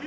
Così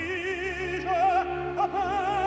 je